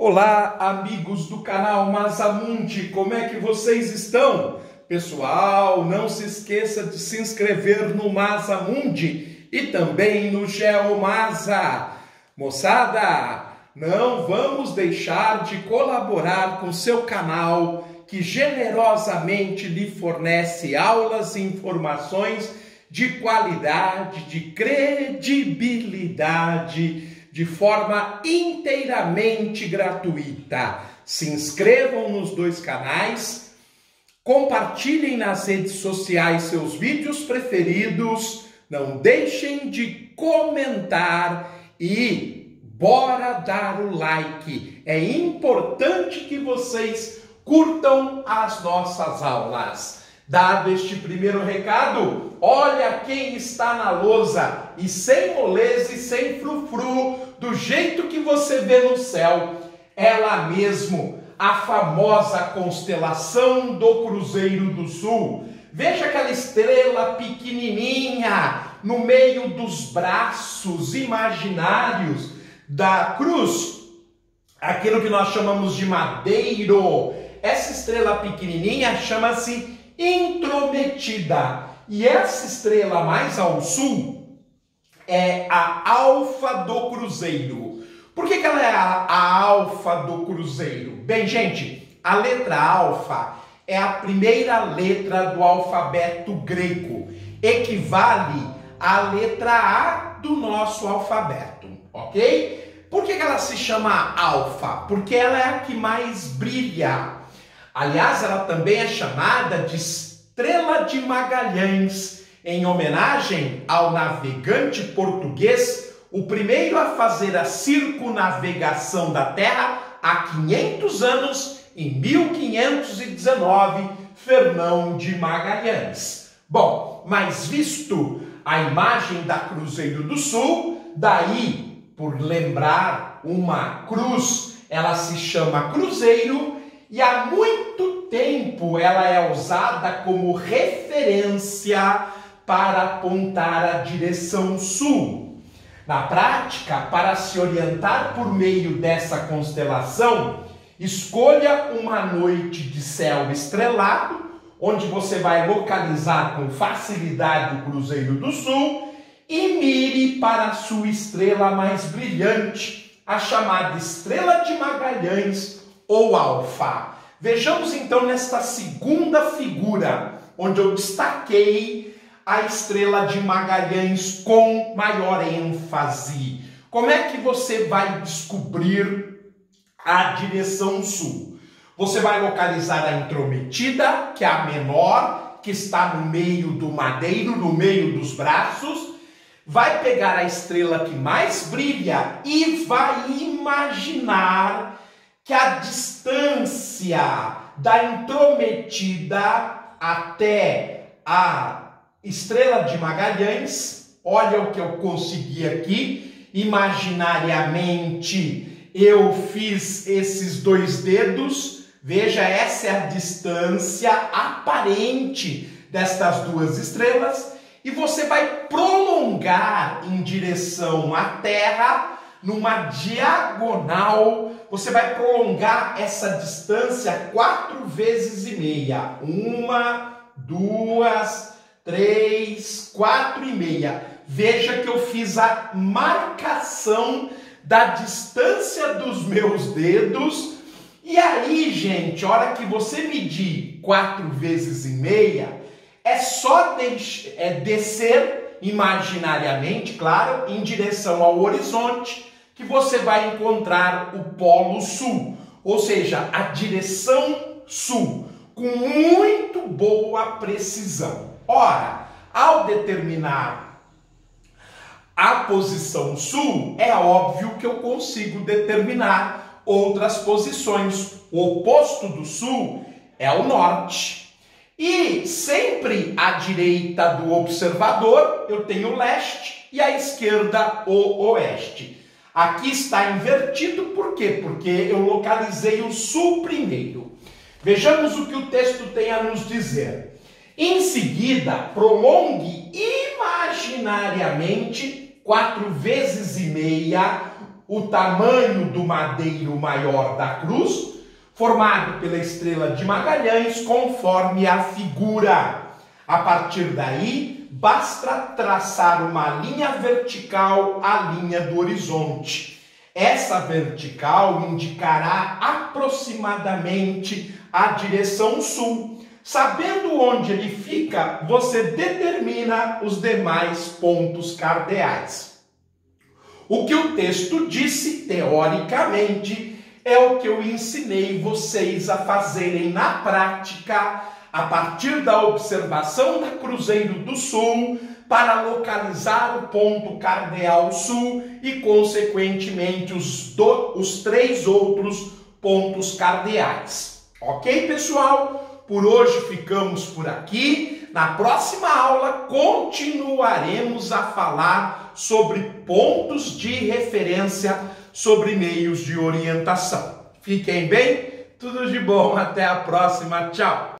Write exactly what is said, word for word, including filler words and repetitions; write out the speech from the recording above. Olá, amigos do canal Mazza Mundi, como é que vocês estão? Pessoal, não se esqueça de se inscrever no Mazza Mundi e também no Geo Mazza. Moçada, não vamos deixar de colaborar com seu canal, que generosamente lhe fornece aulas e informações de qualidade, de credibilidade, de forma inteiramente gratuita. Se inscrevam nos dois canais, compartilhem nas redes sociais seus vídeos preferidos, não deixem de comentar e bora dar o like. É importante que vocês curtam as nossas aulas. Dado este primeiro recado, olha quem está na lousa, e sem moleza e sem frufru, do jeito que você vê no céu, ela mesmo, a famosa constelação do Cruzeiro do Sul. Veja aquela estrela pequenininha no meio dos braços imaginários da cruz, aquilo que nós chamamos de madeiro. Essa estrela pequenininha chama-se intrometida, e essa estrela mais ao sul é a Alfa do Cruzeiro. Por que que ela é a, a Alfa do Cruzeiro? Bem, gente, a letra alfa é a primeira letra do alfabeto grego, equivale à letra A do nosso alfabeto, ok? Por que que ela se chama alfa? Porque ela é a que mais brilha. Aliás, ela também é chamada de Estrela de Magalhães, em homenagem ao navegante português, o primeiro a fazer a circunavegação da Terra há quinhentos anos, em mil quinhentos e dezenove, Fernão de Magalhães. Bom, mas visto a imagem da Cruzeiro do Sul, daí, por lembrar uma cruz, ela se chama Cruzeiro. E há muito tempo ela é usada como referência para apontar a direção sul. Na prática, para se orientar por meio dessa constelação, escolha uma noite de céu estrelado, onde você vai localizar com facilidade o Cruzeiro do Sul, e mire para a sua estrela mais brilhante, a chamada Estrela de Magalhães, ou alfa. Vejamos então nesta segunda figura, onde eu destaquei a Estrela de Magalhães com maior ênfase. Como é que você vai descobrir a direção sul? Você vai localizar a intrometida, que é a menor, que está no meio do madeiro, no meio dos braços, vai pegar a estrela que mais brilha e vai imaginar que a distância da intrometida até a Estrela de Magalhães, olha o que eu consegui aqui, imaginariamente eu fiz esses dois dedos, veja, essa é a distância aparente destas duas estrelas, e você vai prolongar em direção à Terra. Numa diagonal, você vai prolongar essa distância quatro vezes e meia. Uma, duas, três, quatro e meia. Veja que eu fiz a marcação da distância dos meus dedos. E aí, gente, a hora que você medir quatro vezes e meia, é só de- é descer imaginariamente, claro, em direção ao horizonte, que você vai encontrar o polo sul, ou seja, a direção sul, com muito boa precisão. Ora, ao determinar a posição sul, é óbvio que eu consigo determinar outras posições. O oposto do sul é o norte. E sempre à direita do observador eu tenho o leste e à esquerda o oeste. Aqui está invertido, por quê? Porque eu localizei o sul primeiro. Vejamos o que o texto tem a nos dizer. Em seguida, prolongue imaginariamente quatro vezes e meia o tamanho do madeiro maior da cruz, formado pela Estrela de Magalhães, conforme a figura. A partir daí, basta traçar uma linha vertical à linha do horizonte. Essa vertical indicará aproximadamente a direção sul. Sabendo onde ele fica, você determina os demais pontos cardeais. O que o texto disse, teoricamente, é o que eu ensinei vocês a fazerem na prática, a partir da observação da Cruzeiro do Sul, para localizar o ponto cardeal sul e, consequentemente, os, do, os três outros pontos cardeais. Ok, pessoal? Por hoje ficamos por aqui. Na próxima aula continuaremos a falar sobre pontos de referência, sobre meios de orientação. Fiquem bem, tudo de bom, até a próxima, tchau!